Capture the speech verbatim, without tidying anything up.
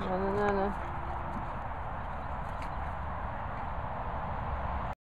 No, no, no, no.